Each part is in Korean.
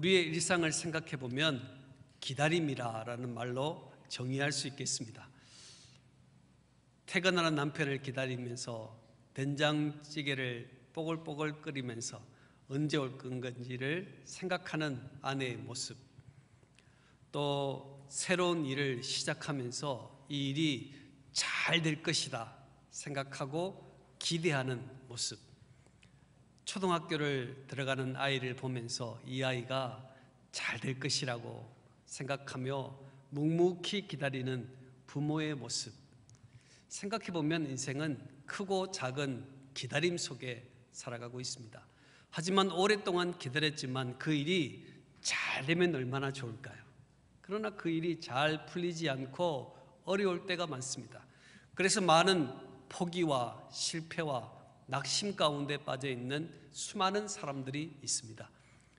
우리의 일상을 생각해 보면 기다림이라는 말로 정의할 수 있겠습니다. 퇴근하는 남편을 기다리면서 된장찌개를 뽀글뽀글 끓이면서 언제 올 건지를 생각하는 아내의 모습, 또 새로운 일을 시작하면서 이 일이 잘 될 것이다 생각하고 기대하는 모습, 초등학교를 들어가는 아이를 보면서 이 아이가 잘 될 것이라고 생각하며 묵묵히 기다리는 부모의 모습. 생각해보면 인생은 크고 작은 기다림 속에 살아가고 있습니다. 하지만 오랫동안 기다렸지만 그 일이 잘 되면 얼마나 좋을까요? 그러나 그 일이 잘 풀리지 않고 어려울 때가 많습니다. 그래서 많은 포기와 실패와 낙심 가운데 빠져있는 수많은 사람들이 있습니다.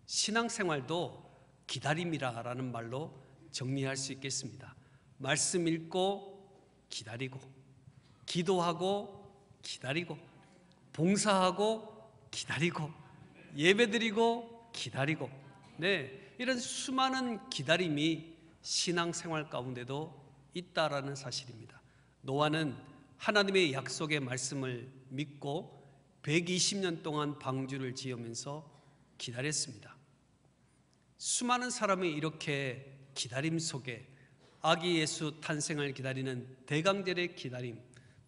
신앙생활도 기다림이라는 말로 정리할 수 있겠습니다. 말씀 읽고 기다리고, 기도하고 기다리고, 봉사하고 기다리고, 예배드리고 기다리고, 이런 수많은 기다림이 신앙생활 가운데도 있다라는 사실입니다. 노아는 하나님의 약속의 말씀을 믿고 120년 동안 방주를 지으면서 기다렸습니다. 수많은 사람이 이렇게 기다림 속에 아기 예수 탄생을 기다리는 대강절의 기다림,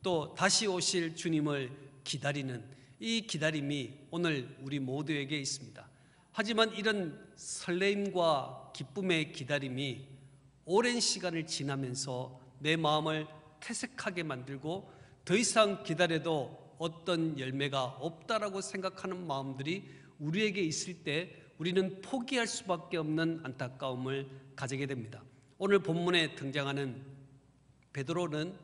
또 다시 오실 주님을 기다리는 이 기다림이 오늘 우리 모두에게 있습니다. 하지만 이런 설레임과 기쁨의 기다림이 오랜 시간을 지나면서 내 마음을 퇴색하게 만들고 더 이상 기다려도 어떤 열매가 없다라고 생각하는 마음들이 우리에게 있을 때 우리는 포기할 수밖에 없는 안타까움을 가지게 됩니다. 오늘 본문에 등장하는 베드로는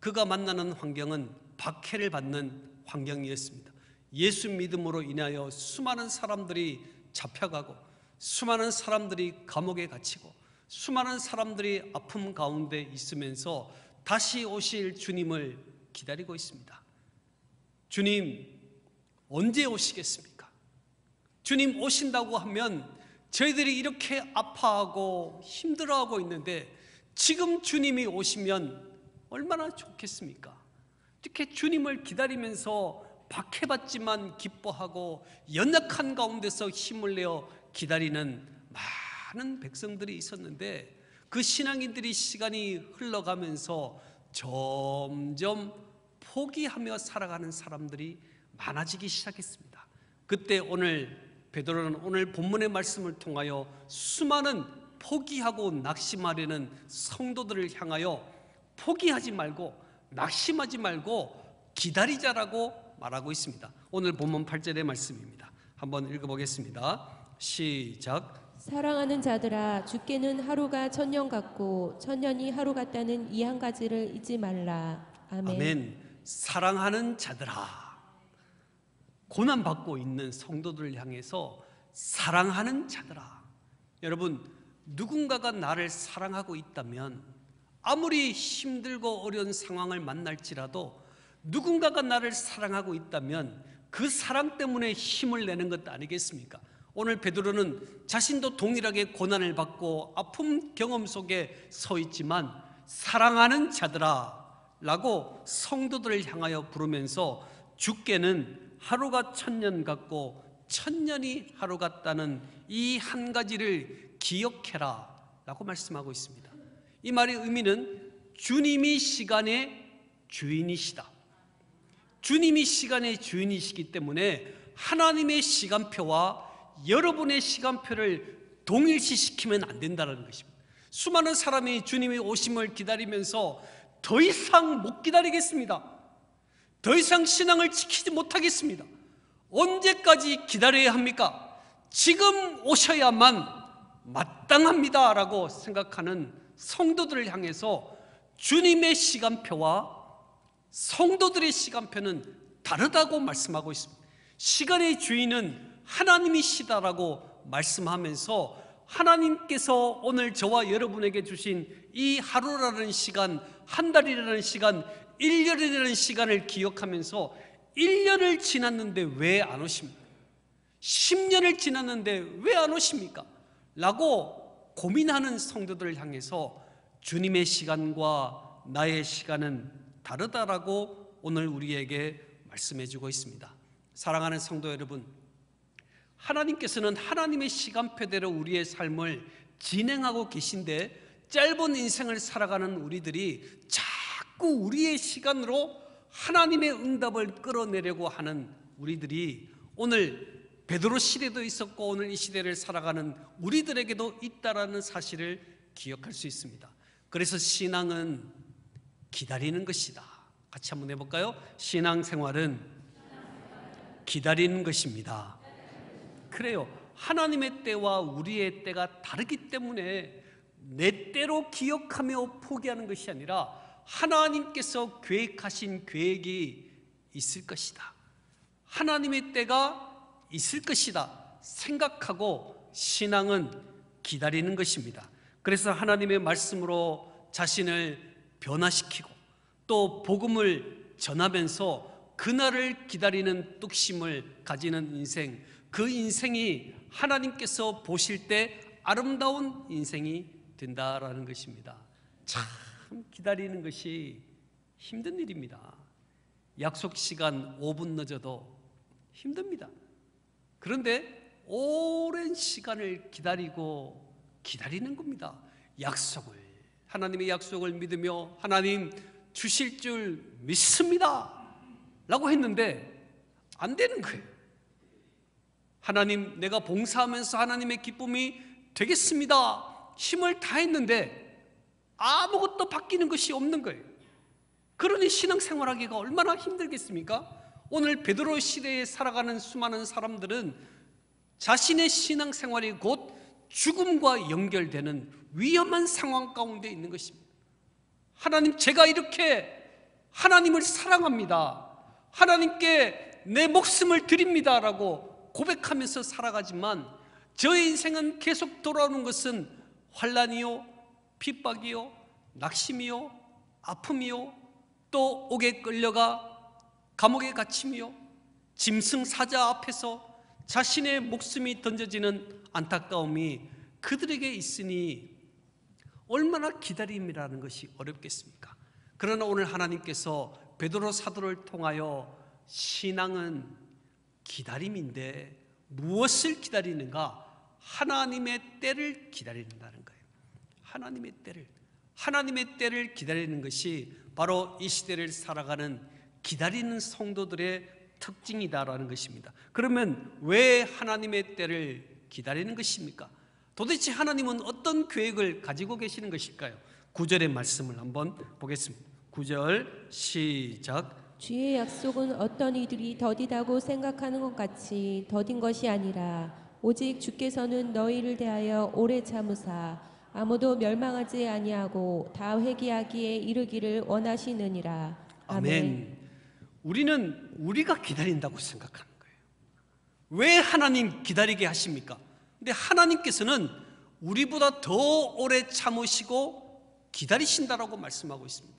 그가 만나는 환경은 박해를 받는 환경이었습니다. 예수 믿음으로 인하여 수많은 사람들이 잡혀가고, 수많은 사람들이 감옥에 갇히고, 수많은 사람들이 아픔 가운데 있으면서 다시 오실 주님을 기다리고 있습니다. 주님, 언제 오시겠습니까? 주님 오신다고 하면 저희들이 이렇게 아파하고 힘들어하고 있는데 지금 주님이 오시면 얼마나 좋겠습니까? 이렇게 주님을 기다리면서 박해받지만 기뻐하고 연약한 가운데서 힘을 내어 기다리는 많은 백성들이 있었는데 그 신앙인들이 시간이 흘러가면서 점점 포기하며 살아가는 사람들이 많아지기 시작했습니다. 그때 오늘 베드로는 오늘 본문의 말씀을 통하여 수많은 포기하고 낙심하려는 성도들을 향하여 포기하지 말고 낙심하지 말고 기다리자라고 말하고 있습니다. 오늘 본문 8절의 말씀입니다. 한번 읽어보겠습니다. 시작. 사랑하는 자들아, 주께는 하루가 천년 같고 천년이 하루 같다는 이 한 가지를 잊지 말라. 아멘. 아멘. 사랑하는 자들아, 고난받고 있는 성도들을 향해서 사랑하는 자들아. 여러분, 누군가가 나를 사랑하고 있다면 아무리 힘들고 어려운 상황을 만날지라도 누군가가 나를 사랑하고 있다면 그 사랑 때문에 힘을 내는 것 아니겠습니까? 오늘 베드로는 자신도 동일하게 고난을 받고 아픔 경험 속에 서 있지만 사랑하는 자들아 라고 성도들을 향하여 부르면서 주께는 하루가 천년 같고 천년이 하루 같다는 이 한 가지를 기억해라 라고 말씀하고 있습니다. 이 말의 의미는 주님이 시간의 주인이시다, 주님이 시간의 주인이시기 때문에 하나님의 시간표와 여러분의 시간표를 동일시시키면 안 된다는 것입니다. 수많은 사람이 주님의 오심을 기다리면서 더 이상 못 기다리겠습니다, 더 이상 신앙을 지키지 못하겠습니다, 언제까지 기다려야 합니까? 지금 오셔야만 마땅합니다 라고 생각하는 성도들을 향해서 주님의 시간표와 성도들의 시간표는 다르다고 말씀하고 있습니다. 시간의 주인은 하나님이시다라고 말씀하면서 하나님께서 오늘 저와 여러분에게 주신 이 하루라는 시간, 한 달이라는 시간, 1년이라는 시간을 기억하면서 1년을 지났는데 왜 안 오십니까? 10년을 지났는데 왜 안 오십니까? 라고 고민하는 성도들을 향해서 주님의 시간과 나의 시간은 다르다라고 오늘 우리에게 말씀해주고 있습니다. 사랑하는 성도 여러분, 하나님께서는 하나님의 시간표대로 우리의 삶을 진행하고 계신데 짧은 인생을 살아가는 우리들이 자꾸 우리의 시간으로 하나님의 응답을 끌어내려고 하는 우리들이 오늘 베드로 시대도 있었고 오늘 이 시대를 살아가는 우리들에게도 있다라는 사실을 기억할 수 있습니다. 그래서 신앙은 기다리는 것이다. 같이 한번 해볼까요? 신앙생활은 기다리는 것입니다. 그래요, 하나님의 때와 우리의 때가 다르기 때문에 내 때로 기억하며 포기하는 것이 아니라 하나님께서 계획하신 계획이 있을 것이다, 하나님의 때가 있을 것이다 생각하고 신앙은 기다리는 것입니다. 그래서 하나님의 말씀으로 자신을 변화시키고 또 복음을 전하면서 그날을 기다리는 뚝심을 가지는 인생, 그 인생이 하나님께서 보실 때 아름다운 인생이 된다라는 것입니다. 참 기다리는 것이 힘든 일입니다. 약속 시간 5분 늦어도 힘듭니다. 그런데 오랜 시간을 기다리고 기다리는 겁니다. 약속을, 하나님의 약속을 믿으며 하나님 주실 줄 믿습니다 라고 했는데 안 되는 거예요. 하나님, 내가 봉사하면서 하나님의 기쁨이 되겠습니다, 힘을 다했는데 아무것도 바뀌는 것이 없는 거예요. 그러니 신앙생활하기가 얼마나 힘들겠습니까? 오늘 베드로 시대에 살아가는 수많은 사람들은 자신의 신앙생활이 곧 죽음과 연결되는 위험한 상황 가운데 있는 것입니다. 하나님, 제가 이렇게 하나님을 사랑합니다, 하나님께 내 목숨을 드립니다라고 고백하면서 살아가지만 저의 인생은 계속 돌아오는 것은 환난이요, 핍박이요, 낙심이요, 아픔이요, 또 옥에 끌려가 감옥에 갇힘이요, 짐승 사자 앞에서 자신의 목숨이 던져지는 안타까움이 그들에게 있으니 얼마나 기다림이라는 것이 어렵겠습니까? 그러나 오늘 하나님께서 베드로 사도를 통하여 신앙은 기다림인데 무엇을 기다리는가? 하나님의 때를 기다린다는 거예요. 하나님의 때를, 하나님의 때를 기다리는 것이 바로 이 시대를 살아가는 기다리는 성도들의 특징이다라는 것입니다. 그러면 왜 하나님의 때를 기다리는 것입니까? 도대체 하나님은 어떤 계획을 가지고 계시는 것일까요? 9절의 말씀을 한번 보겠습니다. 9절 시작. 주의 약속은 어떤 이들이 더디다고 생각하는 것 같이 더딘 것이 아니라 오직 주께서는 너희를 대하여 오래 참으사 아무도 멸망하지 아니하고 다 회개하기에 이르기를 원하시느니라. 아멘. 우리는 우리가 기다린다고 생각하는 거예요. 왜 하나님 기다리게 하십니까? 근데 하나님께서는 우리보다 더 오래 참으시고 기다리신다라고 말씀하고 있습니다.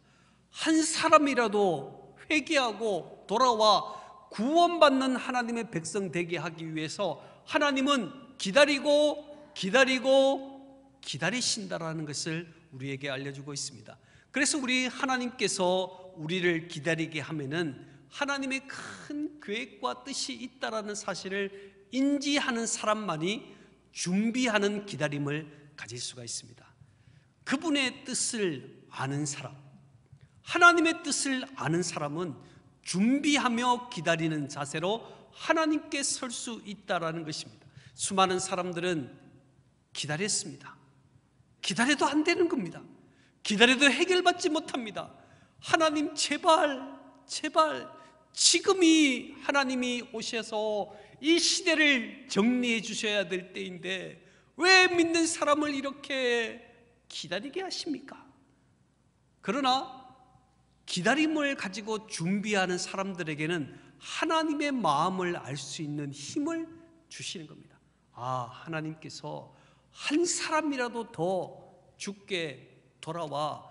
한 사람이라도 회개하고 돌아와 구원받는 하나님의 백성 되게 하기 위해서 하나님은 기다리고 기다리신다라는 것을 우리에게 알려주고 있습니다. 그래서 우리 하나님께서 우리를 기다리게 하면은 하나님의 큰 계획과 뜻이 있다라는 사실을 인지하는 사람만이 준비하는 기다림을 가질 수가 있습니다. 그분의 뜻을 아는 사람, 하나님의 뜻을 아는 사람은 준비하며 기다리는 자세로 하나님께 설 수 있다라는 것입니다. 수많은 사람들은 기다렸습니다. 기다려도 안 되는 겁니다. 기다려도 해결받지 못합니다. 하나님, 제발 지금이 하나님이 오셔서 이 시대를 정리해 주셔야 될 때인데 왜 믿는 사람을 이렇게 기다리게 하십니까? 그러나 기다림을 가지고 준비하는 사람들에게는 하나님의 마음을 알 수 있는 힘을 주시는 겁니다. 아, 하나님께서 한 사람이라도 더 주께 돌아와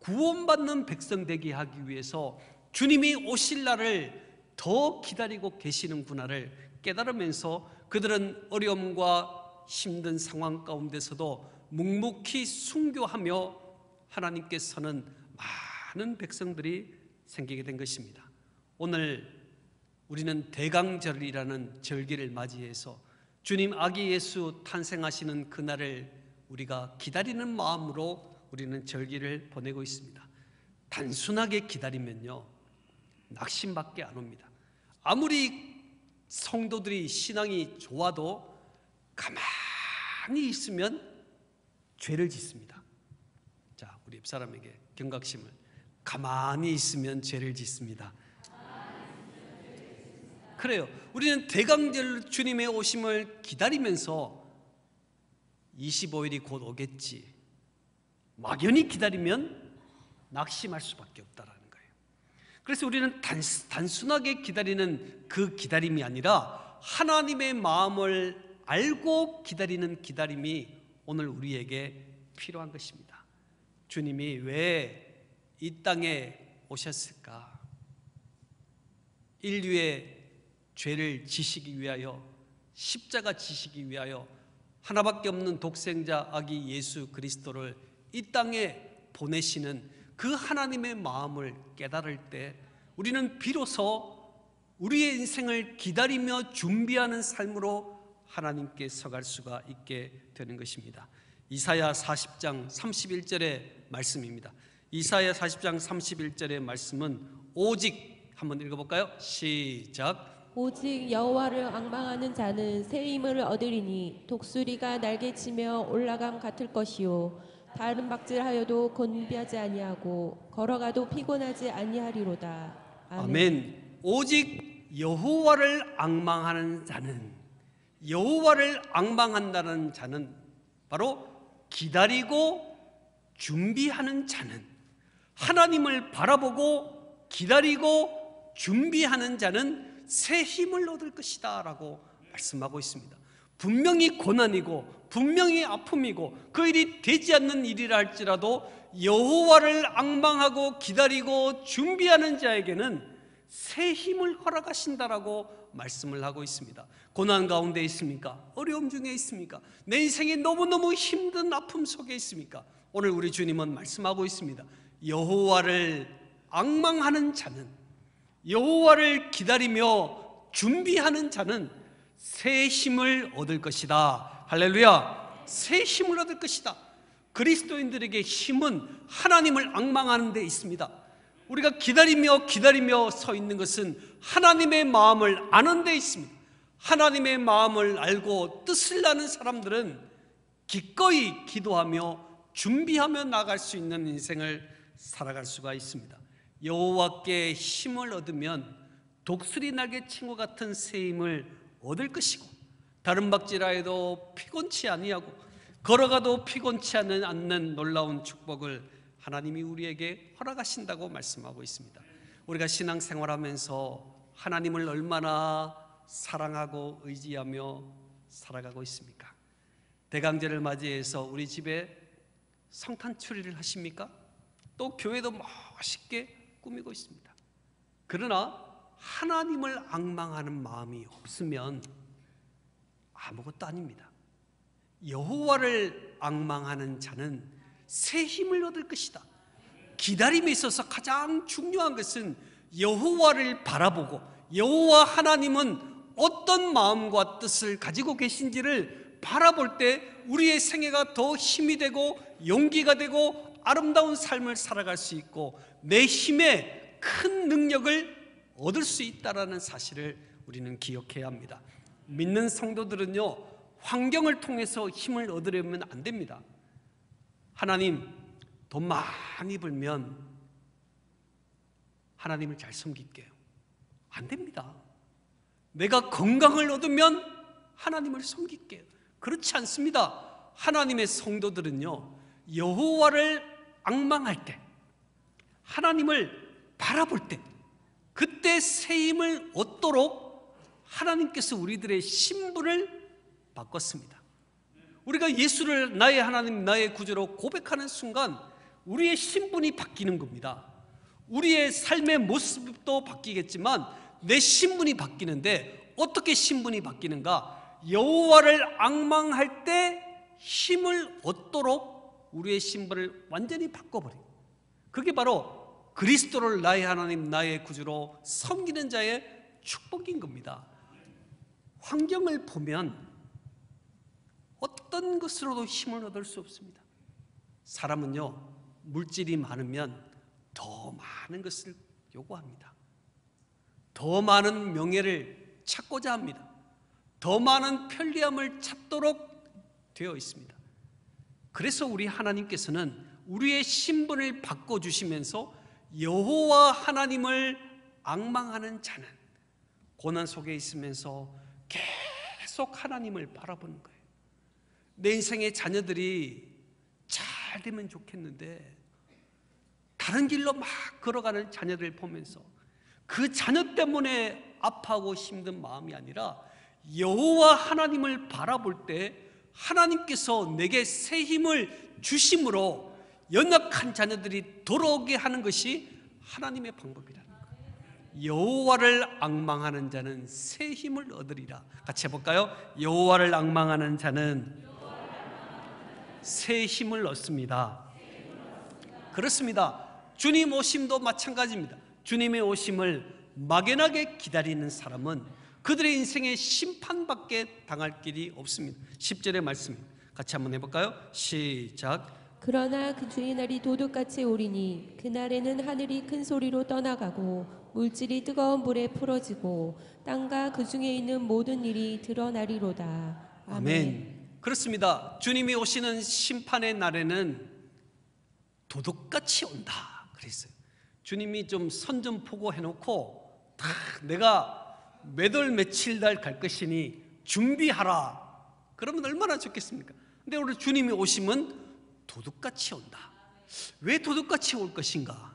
구원받는 백성 되게 하기 위해서 주님이 오실 날을 더 기다리고 계시는구나를 깨달으면서 그들은 어려움과 힘든 상황 가운데서도 묵묵히 순교하며 하나님께서는 많은 백성들이 생기게 된 것입니다. 오늘 우리는 대강절이라는 절기를 맞이해서 주님 아기 예수 탄생하시는 그날을 우리가 기다리는 마음으로 우리는 절기를 보내고 있습니다. 단순하게 기다리면요, 낙심밖에 안 옵니다. 아무리 성도들이 신앙이 좋아도 가만히 있으면 죄를 짓습니다. 자, 우리 옆사람에게 경각심을. 가만히 있으면 죄를 짓습니다. 그래요, 우리는 대강절 주님의 오심을 기다리면서 25일이 곧 오겠지 막연히 기다리면 낙심할 수밖에 없다라는 거예요. 그래서 우리는 단순하게 기다리는 그 기다림이 아니라 하나님의 마음을 알고 기다리는 기다림이 오늘 우리에게 필요한 것입니다. 주님이 왜 이 땅에 오셨을까? 인류의 죄를 지시기 위하여, 십자가 지시기 위하여 하나밖에 없는 독생자 아기 예수 그리스도를 이 땅에 보내시는 그 하나님의 마음을 깨달을 때 우리는 비로소 우리의 인생을 기다리며 준비하는 삶으로 하나님께 서갈 수가 있게 되는 것입니다. 이사야 40장 31절의 말씀입니다. 이사야 40장 31절의 말씀은 오직, 한번 읽어볼까요? 시작. 오직 여호와를 앙망하는 자는 새 힘을 얻으리니 독수리가 날개치며 올라감 같을 것이요 다른 박질하여도 곤비하지 아니하고 걸어가도 피곤하지 아니하리로다. 아멘. 오직 여호와를 앙망하는 자는, 여호와를 앙망한다는 자는 바로 기다리고 준비하는 자는, 하나님을 바라보고 기다리고 준비하는 자는 새 힘을 얻을 것이다 라고 말씀하고 있습니다. 분명히 고난이고 분명히 아픔이고 그 일이 되지 않는 일이라 할지라도 여호와를 앙망하고 기다리고 준비하는 자에게는 새 힘을 허락하신다라고 말씀을 하고 있습니다. 고난 가운데 있습니까? 어려움 중에 있습니까? 내 인생이 너무너무 힘든 아픔 속에 있습니까? 오늘 우리 주님은 말씀하고 있습니다. 여호와를 앙망하는 자는, 여호와를 기다리며 준비하는 자는 새 힘을 얻을 것이다. 할렐루야. 새 힘을 얻을 것이다. 그리스도인들에게 힘은 하나님을 앙망하는 데 있습니다. 우리가 기다리며 서 있는 것은 하나님의 마음을 아는 데 있습니다. 하나님의 마음을 알고 뜻을 아는 사람들은 기꺼이 기도하며 준비하며 나갈 수 있는 인생을 살아갈 수가 있습니다. 여호와께 힘을 얻으면 독수리 날개친구 같은 새 힘을 얻을 것이고 다른 박지라에도 피곤치 아니하고 걸어가도 피곤치 않는 놀라운 축복을 하나님이 우리에게 허락하신다고 말씀하고 있습니다. 우리가 신앙생활하면서 하나님을 얼마나 사랑하고 의지하며 살아가고 있습니까? 대강절을 맞이해서 우리 집에 성탄추리를 하십니까? 또 교회도 멋있게 꾸미고 있습니다. 그러나 하나님을 앙망하는 마음이 없으면 아무것도 아닙니다. 여호와를 앙망하는 자는 새 힘을 얻을 것이다. 기다림에 있어서 가장 중요한 것은 여호와를 바라보고 여호와 하나님은 어떤 마음과 뜻을 가지고 계신지를 바라볼 때 우리의 생애가 더 힘이 되고 용기가 되고 아름다운 삶을 살아갈 수 있고 내 힘에 큰 능력을 얻을 수 있다는 사실을 우리는 기억해야 합니다. 믿는 성도들은요, 환경을 통해서 힘을 얻으려면 안 됩니다. 하나님, 돈 많이 벌면 하나님을 잘 섬길게요. 안 됩니다. 내가 건강을 얻으면 하나님을 섬길게요. 그렇지 않습니다. 하나님의 성도들은요, 여호와를 앙망할 때, 하나님을 바라볼 때, 그때 새 힘을 얻도록 하나님께서 우리들의 신분을 바꿨습니다. 우리가 예수를 나의 하나님, 나의 구주로 고백하는 순간 우리의 신분이 바뀌는 겁니다. 우리의 삶의 모습도 바뀌겠지만 내 신분이 바뀌는데 어떻게 신분이 바뀌는가? 여호와를 앙망할 때 힘을 얻도록 우리의 심벌을 완전히 바꿔버려요. 그게 바로 그리스도를 나의 하나님 나의 구주로 섬기는 자의 축복인 겁니다. 환경을 보면 어떤 것으로도 힘을 얻을 수 없습니다. 사람은요, 물질이 많으면 더 많은 것을 요구합니다. 더 많은 명예를 찾고자 합니다. 더 많은 편리함을 찾도록 되어 있습니다. 그래서 우리 하나님께서는 우리의 신분을 바꿔주시면서 여호와 하나님을 앙망하는 자는 고난 속에 있으면서 계속 하나님을 바라보는 거예요. 내 인생의 자녀들이 잘 되면 좋겠는데 다른 길로 막 걸어가는 자녀들 보면서 그 자녀 때문에 아파하고 힘든 마음이 아니라 여호와 하나님을 바라볼 때 하나님께서 내게 새 힘을 주심으로 연약한 자녀들이 돌아오게 하는 것이 하나님의 방법이라는 거예요. 여호와를 앙망하는 자는 새 힘을 얻으리라. 같이 해볼까요? 여호와를 앙망하는 자는 새 힘을 얻습니다. 그렇습니다. 주님 오심도 마찬가지입니다. 주님의 오심을 막연하게 기다리는 사람은 그들의 인생에 심판밖에 당할 길이 없습니다. 10절의 말씀 같이 한번 해볼까요? 시작. 그러나 그 주의 날이 도둑같이 오리니 그날에는 하늘이 큰 소리로 떠나가고 물질이 뜨거운 물에 풀어지고 땅과 그 중에 있는 모든 일이 드러나리로다. 아멘. 그렇습니다. 주님이 오시는 심판의 날에는 도둑같이 온다 그랬어요. 주님이 좀 선 좀 보고 해놓고 다 내가 몇 월 며칠 날 갈 것이니 준비하라 그러면 얼마나 좋겠습니까? 근데 오늘 주님이 오심은 도둑같이 온다. 왜 도둑같이 올 것인가?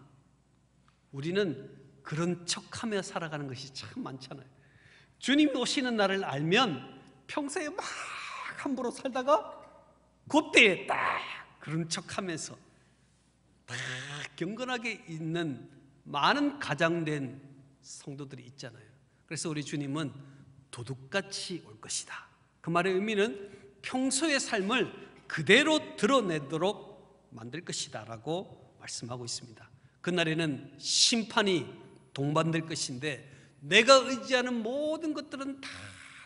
우리는 그런 척하며 살아가는 것이 참 많잖아요. 주님이 오시는 날을 알면 평소에 막 함부로 살다가 그때에 딱 그런 척하면서 딱 경건하게 있는 많은 가장된 성도들이 있잖아요. 그래서 우리 주님은 도둑같이 올 것이다. 그 말의 의미는 평소의 삶을 그대로 드러내도록 만들 것이다 라고 말씀하고 있습니다. 그날에는 심판이 동반될 것인데 내가 의지하는 모든 것들은 다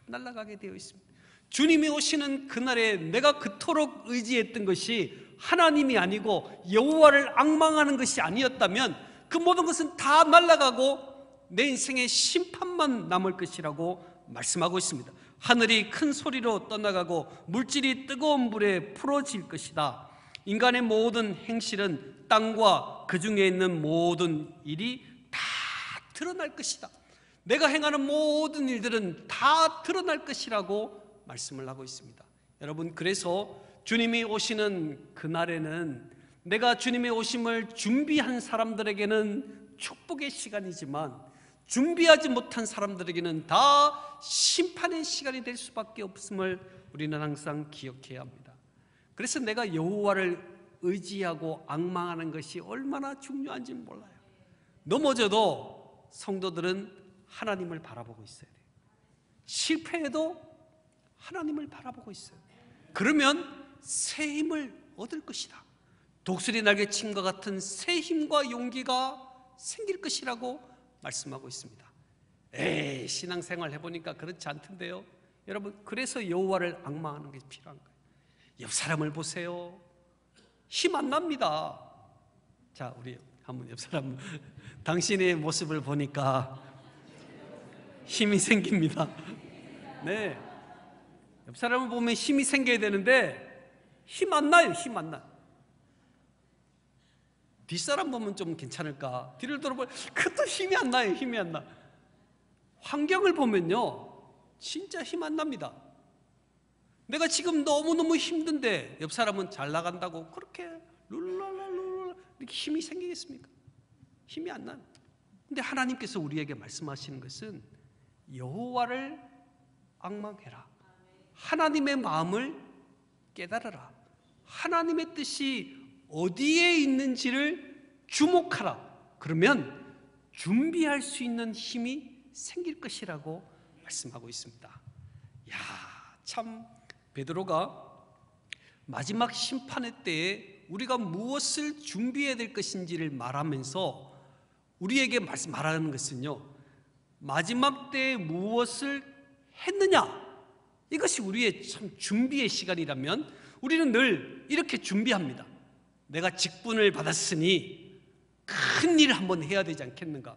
날아가게 되어 있습니다. 주님이 오시는 그날에 내가 그토록 의지했던 것이 하나님이 아니고 여호와를 앙망하는 것이 아니었다면 그 모든 것은 다 날아가고 내 인생의 심판만 남을 것이라고 말씀하고 있습니다. 하늘이 큰 소리로 떠나가고 물질이 뜨거운 물에 풀어질 것이다. 인간의 모든 행실은 땅과 그 중에 있는 모든 일이 다 드러날 것이다. 내가 행하는 모든 일들은 다 드러날 것이라고 말씀을 하고 있습니다. 여러분, 그래서 주님이 오시는 그날에는 내가 주님의 오심을 준비한 사람들에게는 축복의 시간이지만 준비하지 못한 사람들에게는 다 심판의 시간이 될 수밖에 없음을 우리는 항상 기억해야 합니다. 그래서 내가 여호와를 의지하고 앙망하는 것이 얼마나 중요한지 몰라요. 넘어져도 성도들은 하나님을 바라보고 있어야 돼요. 실패해도 하나님을 바라보고 있어요. 그러면 새 힘을 얻을 것이다. 독수리 날개 침과 같은 새 힘과 용기가 생길 것이라고 말씀하고 있습니다. 에이, 신앙생활 해보니까 그렇지 않던데요. 여러분, 그래서 여호와를 앙망하는 게 필요한 거예요. 옆 사람을 보세요. 힘 안 납니다. 자, 우리 한번 옆 사람 당신의 모습을 보니까 힘이 생깁니다. 네, 옆 사람을 보면 힘이 생겨야 되는데 힘 안 나요. 힘 안 나. 뒷사람 보면 좀 괜찮을까? 뒤를 돌아보면 그것도 힘이 안 나요. 힘이 안 나. 환경을 보면요, 진짜 힘 안 납니다. 내가 지금 너무너무 힘든데 옆 사람은 잘 나간다고 그렇게 룰랄랄룰랄 이렇게 힘이 생기겠습니까? 힘이 안 나요. 근데 하나님께서 우리에게 말씀하시는 것은 여호와를 앙망해라. 하나님의 마음을 깨달아라. 하나님의 뜻이 어디에 있는지를 주목하라. 그러면 준비할 수 있는 힘이 생길 것이라고 말씀하고 있습니다. 야, 참 베드로가 마지막 심판의 때에 우리가 무엇을 준비해야 될 것인지를 말하면서 우리에게 말하는 것은요, 마지막 때에 무엇을 했느냐, 이것이 우리의 참 준비의 시간이라면 우리는 늘 이렇게 준비합니다. 내가 직분을 받았으니 큰 일을 한번 해야 되지 않겠는가,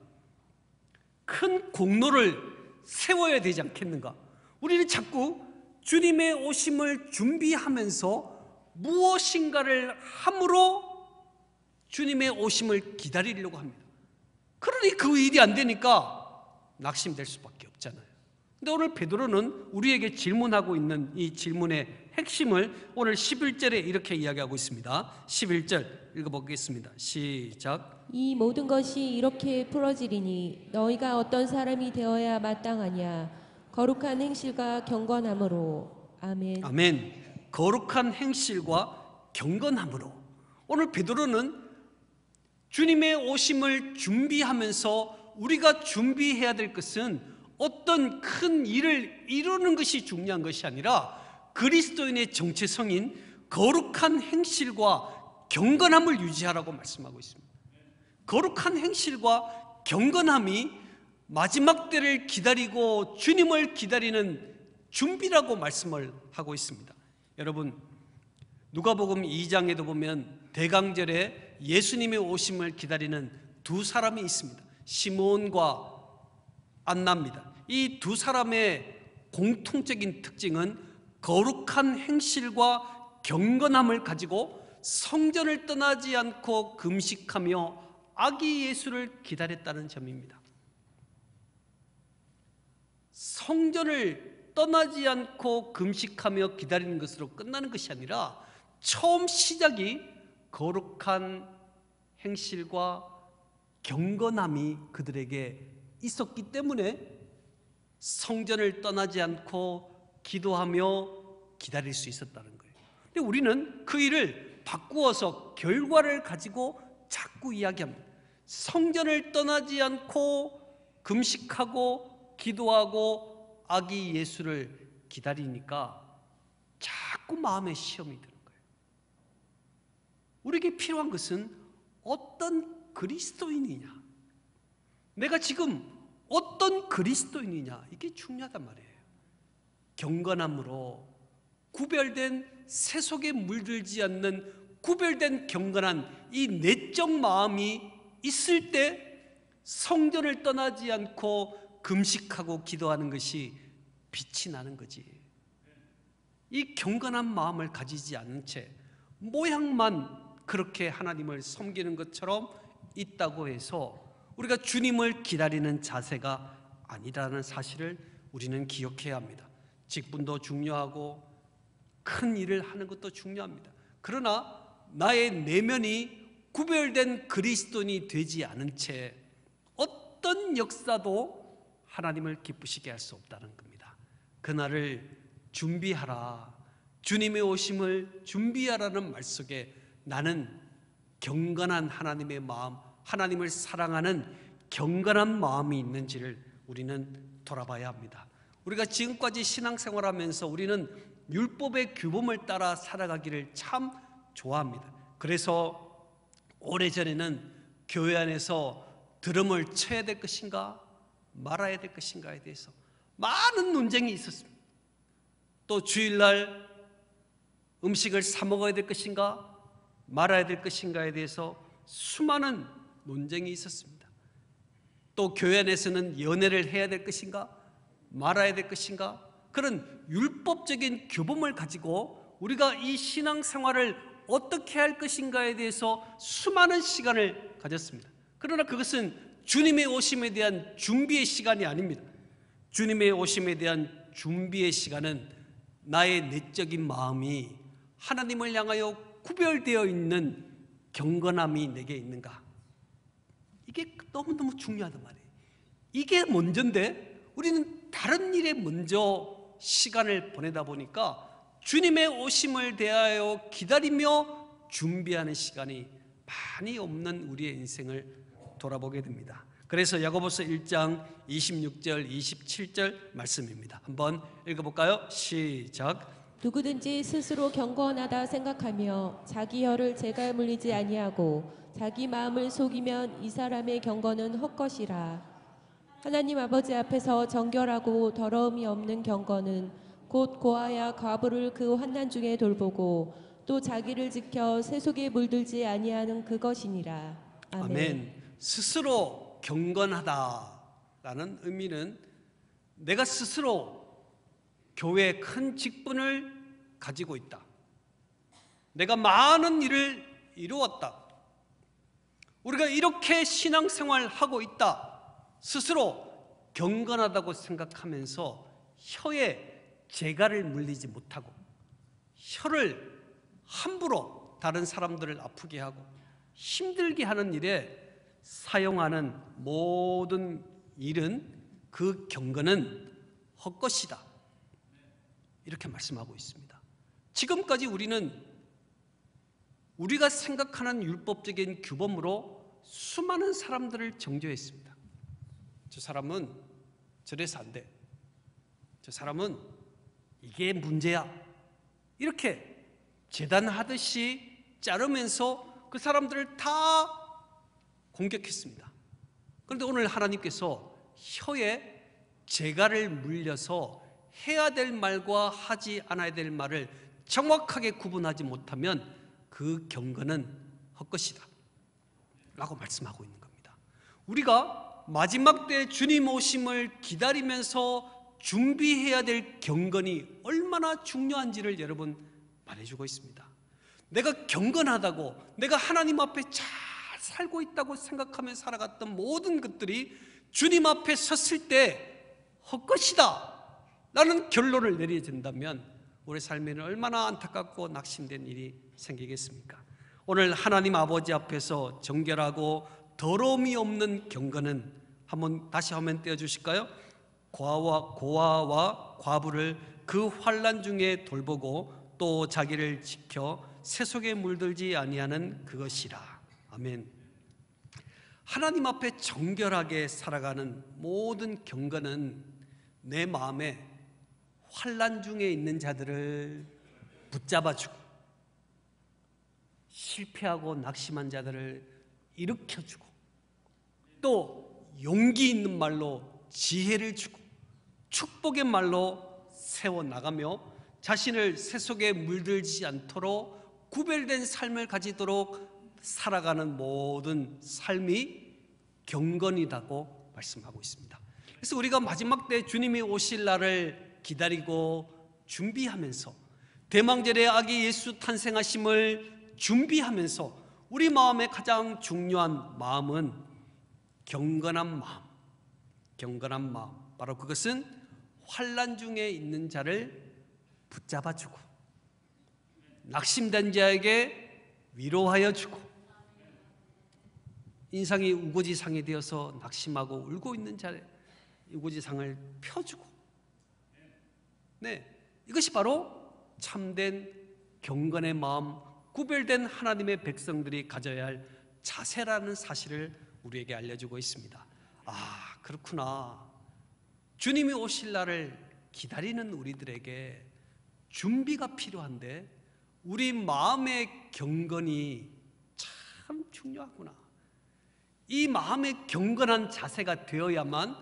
큰 공로를 세워야 되지 않겠는가. 우리는 자꾸 주님의 오심을 준비하면서 무엇인가를 함으로 주님의 오심을 기다리려고 합니다. 그러니 그 일이 안 되니까 낙심될 수밖에 없잖아요. 근데 오늘 베드로는 우리에게 질문하고 있는 이 질문의 핵심을 오늘 11절에 이렇게 이야기하고 있습니다. 11절 읽어보겠습니다. 시작. 이 모든 것이 이렇게 풀어지리니 너희가 어떤 사람이 되어야 마땅하냐, 거룩한 행실과 경건함으로. 아멘. 아멘. 거룩한 행실과 경건함으로. 오늘 베드로는 주님의 오심을 준비하면서 우리가 준비해야 될 것은 어떤 큰 일을 이루는 것이 중요한 것이 아니라 그리스도인의 정체성인 거룩한 행실과 경건함을 유지하라고 말씀하고 있습니다. 거룩한 행실과 경건함이 마지막 때를 기다리고 주님을 기다리는 준비라고 말씀을 하고 있습니다. 여러분, 누가복음 2장에도 보면 대강절에 예수님의 오심을 기다리는 두 사람이 있습니다. 시몬과 안나입니다. 이 두 사람의 공통적인 특징은 거룩한 행실과 경건함을 가지고 성전을 떠나지 않고 금식하며 아기 예수를 기다렸다는 점입니다. 성전을 떠나지 않고 금식하며 기다리는 것으로 끝나는 것이 아니라 처음 시작이 거룩한 행실과 경건함이 그들에게 있었기 때문에 성전을 떠나지 않고 기도하며 기다릴 수 있었다는 거예요. 근데 우리는 그 일을 바꾸어서 결과를 가지고 자꾸 이야기합니다. 성전을 떠나지 않고 금식하고 기도하고 아기 예수를 기다리니까 자꾸 마음에 시험이 드는 거예요. 우리에게 필요한 것은 어떤 그리스도인이냐, 내가 지금 어떤 그리스도인이냐, 이게 중요하단 말이에요. 경건함으로, 구별된, 세속에 물들지 않는 구별된 경건한 이 내적 마음이 있을 때 성전을 떠나지 않고 금식하고 기도하는 것이 빛이 나는 거지. 이 경건한 마음을 가지지 않은 채 모양만 그렇게 하나님을 섬기는 것처럼 있다고 해서 우리가 주님을 기다리는 자세가 아니라는 사실을 우리는 기억해야 합니다. 직분도 중요하고 큰 일을 하는 것도 중요합니다. 그러나 나의 내면이 구별된 그리스도인이 되지 않은 채 어떤 역사도 하나님을 기쁘시게 할 수 없다는 겁니다. 그날을 준비하라, 주님의 오심을 준비하라는 말 속에 나는 경건한 하나님의 마음, 하나님을 사랑하는 경건한 마음이 있는지를 우리는 돌아봐야 합니다. 우리가 지금까지 신앙생활하면서 우리는 율법의 규범을 따라 살아가기를 참 좋아합니다. 그래서 오래전에는 교회 안에서 드럼을 쳐야 될 것인가 말아야 될 것인가에 대해서 많은 논쟁이 있었습니다. 또 주일날 음식을 사 먹어야 될 것인가 말아야 될 것인가에 대해서 수많은 논쟁이 있었습니다. 또 교회 안에서는 연애를 해야 될 것인가 말아야 될 것인가, 그런 율법적인 규범을 가지고 우리가 이 신앙생활을 어떻게 할 것인가에 대해서 수많은 시간을 가졌습니다. 그러나 그것은 주님의 오심에 대한 준비의 시간이 아닙니다. 주님의 오심에 대한 준비의 시간은 나의 내적인 마음이 하나님을 향하여 구별되어 있는 경건함이 내게 있는가, 이게 너무너무 중요하단 말이에요. 이게 먼저인데 우리는 다른 일에 먼저 시간을 보내다 보니까 주님의 오심을 대하여 기다리며 준비하는 시간이 많이 없는 우리의 인생을 돌아보게 됩니다. 그래서 야고보서 1장 26절, 27절 말씀입니다. 한번 읽어볼까요? 시작. 누구든지 스스로 경건하다 생각하며 자기 혀를 재갈물리지 아니하고 자기 마음을 속이면 이 사람의 경건은 헛것이라. 하나님 아버지 앞에서 정결하고 더러움이 없는 경건은 곧 고아야 과부를 그 환난 중에 돌보고 또 자기를 지켜 세속에 물들지 아니하는 그것이니라. 아멘. 아멘. 스스로 경건하다라는 의미는 내가 스스로 교회에 큰 직분을 가지고 있다, 내가 많은 일을 이루었다, 우리가 이렇게 신앙생활하고 있다, 스스로 경건하다고 생각하면서 혀에 재갈을 물리지 못하고 혀를 함부로 다른 사람들을 아프게 하고 힘들게 하는 일에 사용하는 모든 일은, 그 경건은 헛것이다, 이렇게 말씀하고 있습니다. 지금까지 우리는 우리가 생각하는 율법적인 규범으로 수많은 사람들을 정죄했습니다. 저 사람은 저래서 안 돼, 저 사람은 이게 문제야, 이렇게 재단하듯이 자르면서 그 사람들을 다 공격했습니다. 그런데 오늘 하나님께서 혀에 재갈을 물려서 해야 될 말과 하지 않아야 될 말을 정확하게 구분하지 못하면 그 경건은 헛것이다 라고 말씀하고 있는 겁니다. 우리가 마지막 때 주님 오심을 기다리면서 준비해야 될 경건이 얼마나 중요한지를 여러분 말해주고 있습니다. 내가 경건하다고, 내가 하나님 앞에 잘 살고 있다고 생각하며 살아갔던 모든 것들이 주님 앞에 섰을 때 헛것이다 라는 결론을 내리게 된다면 우리 삶에는 얼마나 안타깝고 낙심된 일이 생기겠습니까? 오늘 하나님 아버지 앞에서 정결하고 더러움이 없는 경건은, 한번 다시 화면 띄워주실까요? 고아와 과부를 그 환난 중에 돌보고 또 자기를 지켜 세속에 물들지 아니하는 그것이라. 아멘. 하나님 앞에 정결하게 살아가는 모든 경건은 내 마음에 환난 중에 있는 자들을 붙잡아주고 실패하고 낙심한 자들을 일으켜주고 또 용기 있는 말로 지혜를 주고 축복의 말로 세워나가며 자신을 세속에 물들지 않도록 구별된 삶을 가지도록 살아가는 모든 삶이 경건이라고 말씀하고 있습니다. 그래서 우리가 마지막 때 주님이 오실 날을 기다리고 준비하면서 대망절의 아기 예수 탄생하심을 준비하면서 우리 마음의 가장 중요한 마음은 경건한 마음, 경건한 마음, 바로 그것은 환난 중에 있는 자를 붙잡아주고 낙심된 자에게 위로하여 주고 인상이 우거지상이 되어서 낙심하고 울고 있는 자를 우거지상을 펴주고, 네, 이것이 바로 참된 경건의 마음, 구별된 하나님의 백성들이 가져야 할 자세라는 사실을 우리에게 알려주고 있습니다. 아, 그렇구나. 주님이 오실 날을 기다리는 우리들에게 준비가 필요한데 우리 마음의 경건이 참 중요하구나. 이 마음의 경건한 자세가 되어야만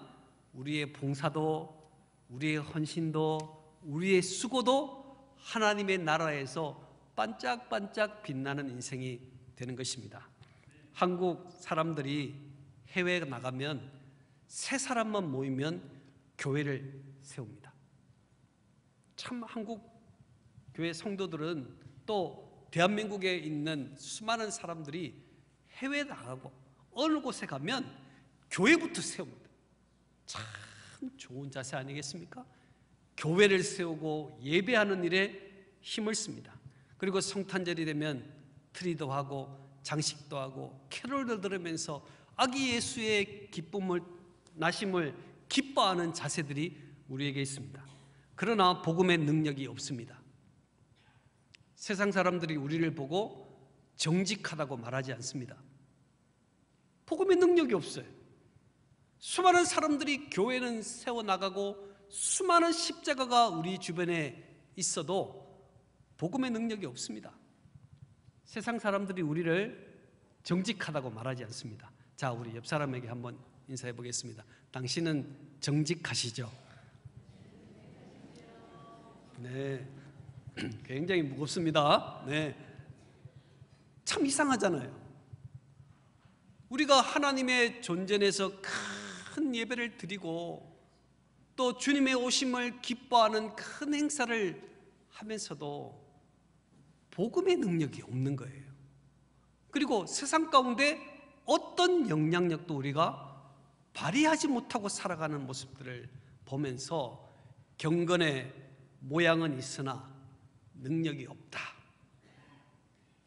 우리의 봉사도, 우리의 헌신도, 우리의 수고도 하나님의 나라에서 반짝반짝 빛나는 인생이 되는 것입니다. 한국 사람들이 해외에 나가면 세 사람만 모이면 교회를 세웁니다. 참 한국 교회 성도들은, 또 대한민국에 있는 수많은 사람들이 해외에 나가고 어느 곳에 가면 교회부터 세웁니다. 참 좋은 자세 아니겠습니까? 교회를 세우고 예배하는 일에 힘을 씁니다. 그리고 성탄절이 되면 트리도 하고 장식도 하고 캐롤을 들으면서 아기 예수의 기쁨을, 나심을 기뻐하는 자세들이 우리에게 있습니다. 그러나 복음의 능력이 없습니다. 세상 사람들이 우리를 보고 정직하다고 말하지 않습니다. 복음의 능력이 없어요. 수많은 사람들이 교회는 세워나가고 수많은 십자가가 우리 주변에 있어도 복음의 능력이 없습니다. 세상 사람들이 우리를 정직하다고 말하지 않습니다. 자, 우리 옆 사람에게 한번 인사해 보겠습니다. 당신은 정직하시죠? 네, 굉장히 무겁습니다. 네, 참 이상하잖아요. 우리가 하나님의 존전에서 큰 예배를 드리고 또 주님의 오심을 기뻐하는 큰 행사를 하면서도 복음의 능력이 없는 거예요. 그리고 세상 가운데 어떤 영향력도 우리가 발휘하지 못하고 살아가는 모습들을 보면서 경건의 모양은 있으나 능력이 없다,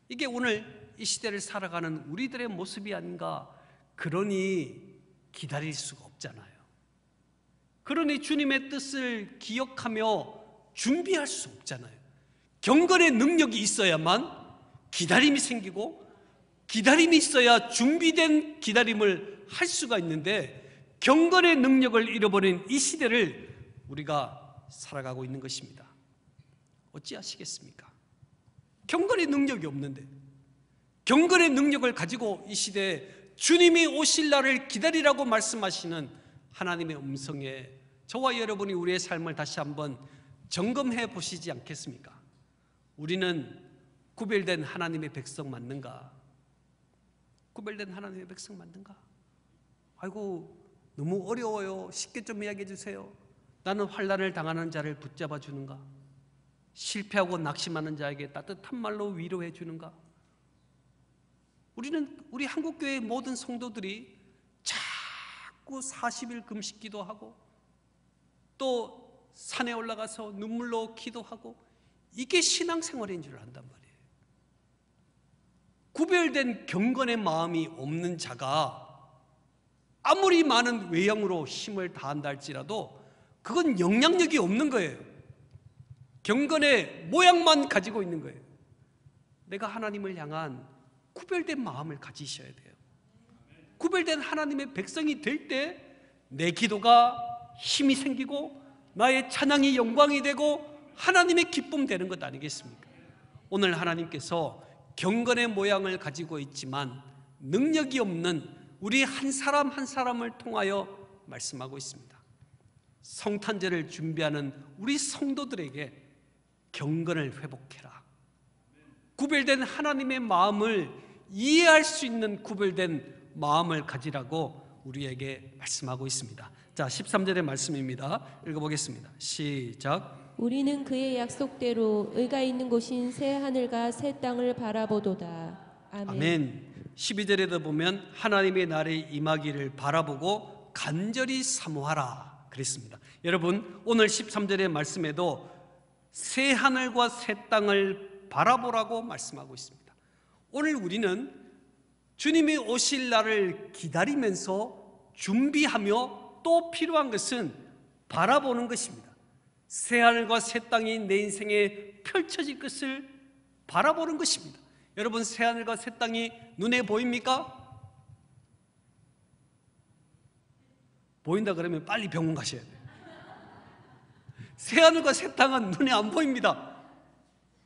이게 오늘 이 시대를 살아가는 우리들의 모습이 아닌가. 그러니 기다릴 수가 없잖아요. 그러니 주님의 뜻을 기억하며 준비할 수 없잖아요. 경건의 능력이 있어야만 기다림이 생기고, 기다림이 있어야 준비된 기다림을 할 수가 있는데, 경건의 능력을 잃어버린 이 시대를 우리가 살아가고 있는 것입니다. 어찌하시겠습니까? 경건의 능력이 없는데, 경건의 능력을 가지고 이 시대에 주님이 오실 날을 기다리라고 말씀하시는 하나님의 음성에 저와 여러분이 우리의 삶을 다시 한번 점검해 보시지 않겠습니까? 우리는 구별된 하나님의 백성 맞는가? 구별된 하나님의 백성 맞는가? 아이고, 너무 어려워요. 쉽게 좀 이야기해 주세요. 나는 환난을 당하는 자를 붙잡아 주는가? 실패하고 낙심하는 자에게 따뜻한 말로 위로해 주는가? 우리는 우리 한국교회의 모든 성도들이 자꾸 40일 금식 기도하고 또 산에 올라가서 눈물로 기도하고, 이게 신앙생활인 줄 안단 말이에요. 구별된 경건의 마음이 없는 자가 아무리 많은 외형으로 힘을 다한다 할지라도 그건 영향력이 없는 거예요. 경건의 모양만 가지고 있는 거예요. 내가 하나님을 향한 구별된 마음을 가지셔야 돼요. 구별된 하나님의 백성이 될 때 내 기도가 힘이 생기고 나의 찬양이 영광이 되고 하나님의 기쁨 되는 것 아니겠습니까? 오늘 하나님께서 경건의 모양을 가지고 있지만 능력이 없는 우리 한 사람 한 사람을 통하여 말씀하고 있습니다. 성탄절을 준비하는 우리 성도들에게 경건을 회복해라, 구별된 하나님의 마음을 이해할 수 있는 구별된 마음을 가지라고 우리에게 말씀하고 있습니다. 자, 13절의 말씀입니다. 읽어보겠습니다. 시작. 우리는 그의 약속대로 의가 있는 곳인 새 하늘과 새 땅을 바라보도다. 아멘. 12절에도 보면 하나님의 날에 임하기를 바라보고 간절히 사모하라 그랬습니다. 여러분, 오늘 13절의 말씀에도 새 하늘과 새 땅을 바라보라고 말씀하고 있습니다. 오늘 우리는 주님이 오실 날을 기다리면서 준비하며 또 필요한 것은 바라보는 것입니다. 새하늘과 새 땅이 내 인생에 펼쳐질 것을 바라보는 것입니다. 여러분, 새하늘과 새 땅이 눈에 보입니까? 보인다 그러면 빨리 병원 가셔야 돼요. 새하늘과 새 땅은 눈에 안 보입니다.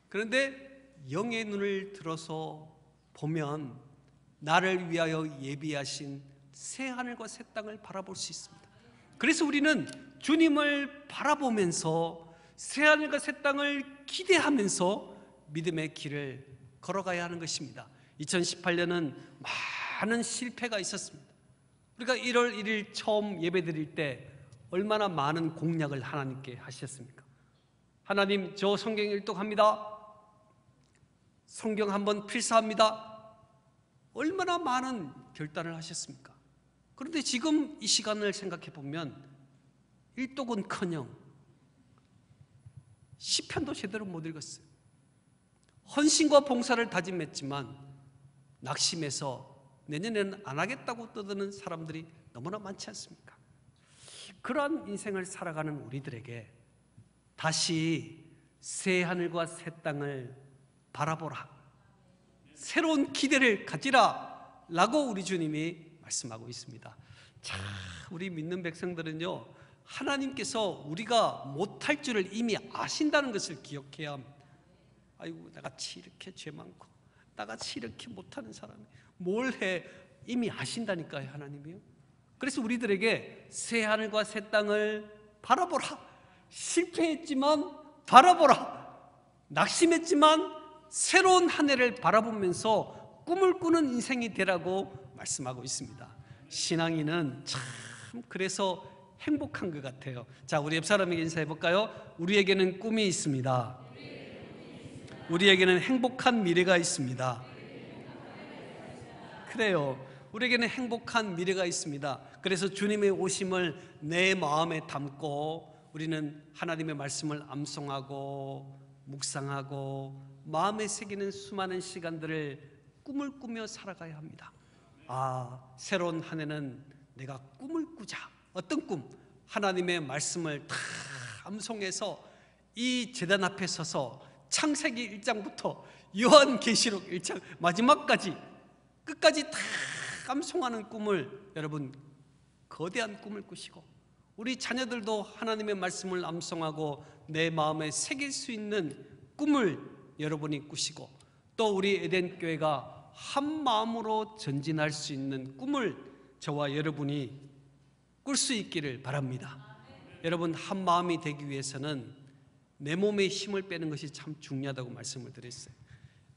그런데 영의 눈을 들어서 보면 나를 위하여 예비하신 새하늘과 새 땅을 바라볼 수 있습니다. 그래서 우리는 주님을 바라보면서 새하늘과 새 땅을 기대하면서 믿음의 길을 걸어가야 하는 것입니다. 2018년은 많은 실패가 있었습니다. 우리가 1월 1일 처음 예배 드릴 때 얼마나 많은 공약을 하나님께 하셨습니까? 하나님, 저 성경 일독합니다. 성경 한번 필사합니다. 얼마나 많은 결단을 하셨습니까? 그런데 지금 이 시간을 생각해 보면 일독은커녕 시편도 제대로 못 읽었어요. 헌신과 봉사를 다짐했지만 낙심해서 내년에는 안 하겠다고 떠드는 사람들이 너무나 많지 않습니까? 그러한 인생을 살아가는 우리들에게 다시 새 하늘과 새 땅을 바라보라, 새로운 기대를 가지라 라고 우리 주님이 말씀하고 있습니다. 참 우리 믿는 백성들은요, 하나님께서 우리가 못할 줄을 이미 아신다는 것을 기억해야 합니다. 아이고, 나같이 이렇게 죄 많고 나같이 이렇게 못하는 사람이 뭘 해? 이미 아신다니까요, 하나님이요. 그래서 우리들에게 새 하늘과 새 땅을 바라보라, 실패했지만 바라보라, 낙심했지만 새로운 한 해를 바라보면서 꿈을 꾸는 인생이 되라고 말씀하고 있습니다. 신앙인은 참 그래서 행복한 것 같아요. 자, 우리 옆 사람에게 인사해볼까요? 우리에게는 꿈이 있습니다. 우리에게는 행복한 미래가 있습니다. 그래요, 우리에게는 행복한 미래가 있습니다. 그래서 주님의 오심을 내 마음에 담고 우리는 하나님의 말씀을 암송하고 묵상하고 마음에 새기는 수많은 시간들을 꿈을 꾸며 살아가야 합니다. 아, 새로운 한 해는 내가 꿈을 꾸자. 어떤 꿈? 하나님의 말씀을 다 암송해서 이 제단 앞에 서서 창세기 1장부터 요한계시록 1장 마지막까지 끝까지 다 암송하는 꿈을, 여러분 거대한 꿈을 꾸시고 우리 자녀들도 하나님의 말씀을 암송하고 내 마음에 새길 수 있는 꿈을 여러분이 꾸시고 또 우리 에덴교회가 한 마음으로 전진할 수 있는 꿈을 저와 여러분이 꿀 수 있기를 바랍니다. 여러분, 한 마음이 되기 위해서는 내 몸에 힘을 빼는 것이 참 중요하다고 말씀을 드렸어요.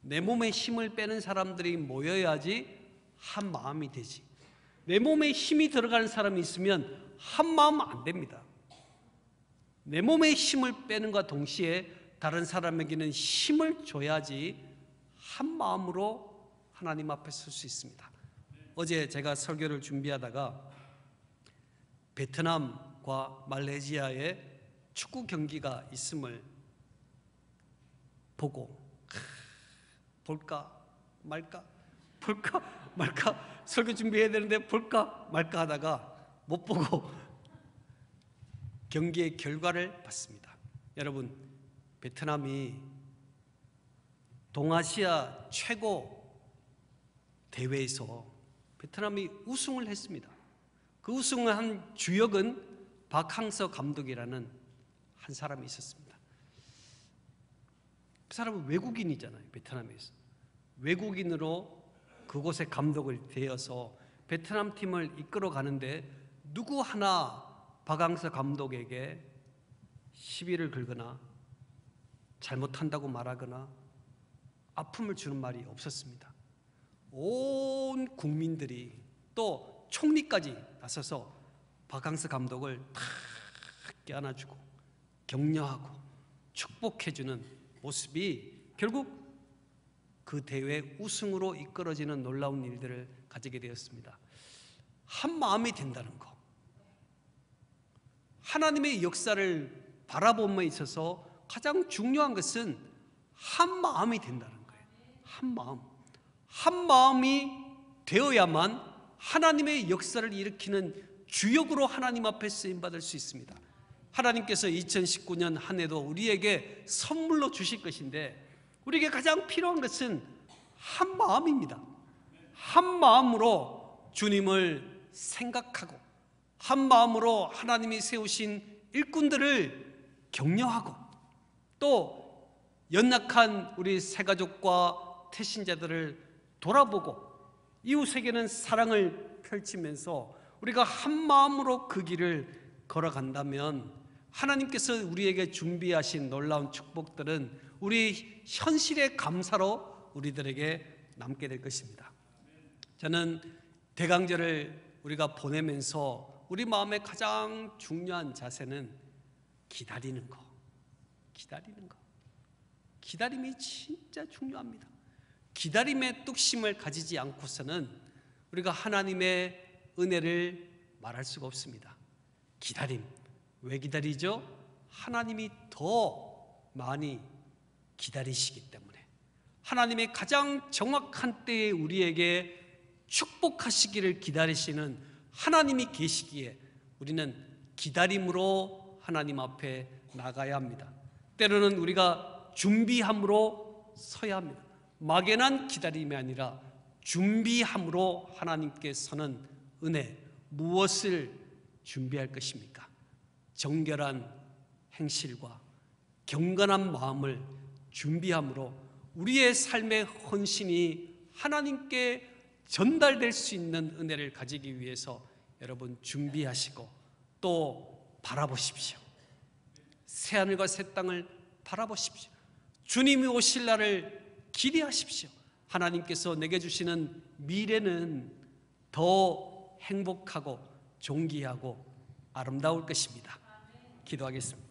내 몸에 힘을 빼는 사람들이 모여야지 한 마음이 되지, 내 몸에 힘이 들어가는 사람이 있으면 한 마음 안 됩니다. 내 몸에 힘을 빼는과 동시에 다른 사람에게는 힘을 줘야지 한 마음으로 하나님 앞에 설 수 있습니다. 어제 제가 설교를 준비하다가 베트남과 말레이시아의 축구 경기가 있음을 보고 볼까 말까 볼까 말까, 설교 준비해야 되는데 볼까 말까 하다가 못 보고 경기의 결과를 봤습니다. 여러분, 베트남이 동아시아 최고 대회에서 베트남이 우승을 했습니다. 그 우승을 한 주역은 박항서 감독이라는 한 사람이 있었습니다. 그 사람은 외국인이잖아요, 베트남에서. 외국인으로 그곳의 감독을 되어서 베트남 팀을 이끌어 가는데 누구 하나 박항서 감독에게 시비를 걸거나 잘못한다고 말하거나 아픔을 주는 말이 없었습니다. 온 국민들이, 또 총리까지 나서서 박항서 감독을 탁 껴안아주고 격려하고 축복해주는 모습이 결국 그 대회 우승으로 이끌어지는 놀라운 일들을 가지게 되었습니다. 한 마음이 된다는 것, 하나님의 역사를 바라봄에 있어서 가장 중요한 것은 한 마음이 된다는 거예요. 한 마음, 한 마음이 되어야만 하나님의 역사를 일으키는 주역으로 하나님 앞에 쓰임받을 수 있습니다. 하나님께서 2019년 한 해도 우리에게 선물로 주실 것인데 우리에게 가장 필요한 것은 한 마음입니다. 한 마음으로 주님을 생각하고 한 마음으로 하나님이 세우신 일꾼들을 격려하고 또 연약한 우리 새가족과 태신자들을 돌아보고 이웃에게는 사랑을 펼치면서 우리가 한 마음으로 그 길을 걸어간다면 하나님께서 우리에게 준비하신 놀라운 축복들은 우리 현실의 감사로 우리들에게 남게 될 것입니다. 저는 대강절을 우리가 보내면서 우리 마음의 가장 중요한 자세는 기다리는 것, 기다리는 것, 기다림이 진짜 중요합니다. 기다림의 뚝심을 가지지 않고서는 우리가 하나님의 은혜를 말할 수가 없습니다. 기다림, 왜 기다리죠? 하나님이 더 많이 기다리시기 때문에, 하나님의 가장 정확한 때에 우리에게 축복하시기를 기다리시는 하나님이 계시기에 우리는 기다림으로 하나님 앞에 나가야 합니다. 때로는 우리가 준비함으로 서야 합니다. 막연한 기다림이 아니라 준비함으로 하나님께 서는 은혜, 무엇을 준비할 것입니까? 정결한 행실과 경건한 마음을 준비함으로 우리의 삶의 헌신이 하나님께 전달될 수 있는 은혜를 가지기 위해서 여러분 준비하시고 또 바라보십시오. 새하늘과 새 땅을 바라보십시오. 주님이 오실 날을 기대하십시오. 하나님께서 내게 주시는 미래는 더 행복하고 존귀하고 아름다울 것입니다. 기도하겠습니다.